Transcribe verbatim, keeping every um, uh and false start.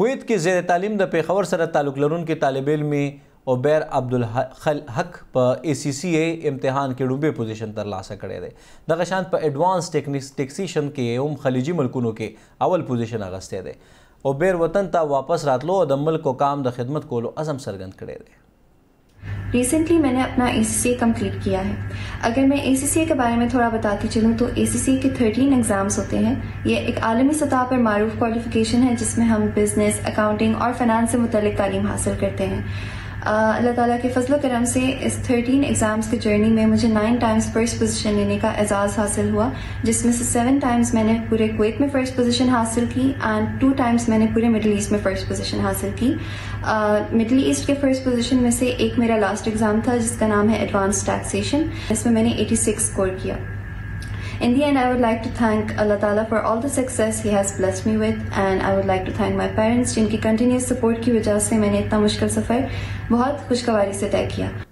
کویت کې زیر تعلیم د پیښور سره تعلق لرونکي طالب علمي عبیر عبدالحق په اے سی سی اے امتحان کې لومبه پوزیشن ترلاسه کړی دی. دغه شان په ایڈوانس ټیکسیشن کې هم خلیجي ملکونو کې اول پوزیشن اخیستی دی. عبیر وطن ته واپس راتلو او د ملک او قام د خدمت کولو عزم څرګند کړی دی. Recently मैंने अपना ए सी सी A complete किया है. अगर मैं ए सी सी ए के बारे में थोड़ा बताती चलूँ तो ए सी सी ए के थर्टीन एग्ज़ाम्स होते हैं. ये एक आलमी सतह पर मारूफ क्वालिफ़िकेशन है जिसमें हम बिज़नेस, अकाउंटिंग और फाइनेंस से मुतल्लिक़ तालीम हासिल करते हैं. अल्लाह ताला के फजल करम से इस थर्टीन एग्ज़ाम्स की जर्नी में मुझे नाइन टाइम्स फ़र्स्ट पोजीशन लेने का एजाज़ हासिल हुआ, जिसमें से सेवन टाइम्स मैंने पूरे कुवैत में फ़र्स्ट पोजीशन हासिल की एंड टू टाइम्स मैंने पूरे मिडल ईस्ट में फ़र्स्ट पोजीशन हासिल की. मिडल ईस्ट के फ़र्स्ट पोजीशन में से एक मेरा लास्ट एग्ज़ाम था जिसका नाम है एडवांस टैक्सेशन, जिसमें मैंने एटी सिक्स स्कोर किया. In the end, I would like to thank Allah Ta'ala for all the success He has blessed me with, and I would like to thank my parents, जिनकी continuous support की वजह से मैंने इतना मुश्किल सफ़र बहुत खुशगवारी से तय किया.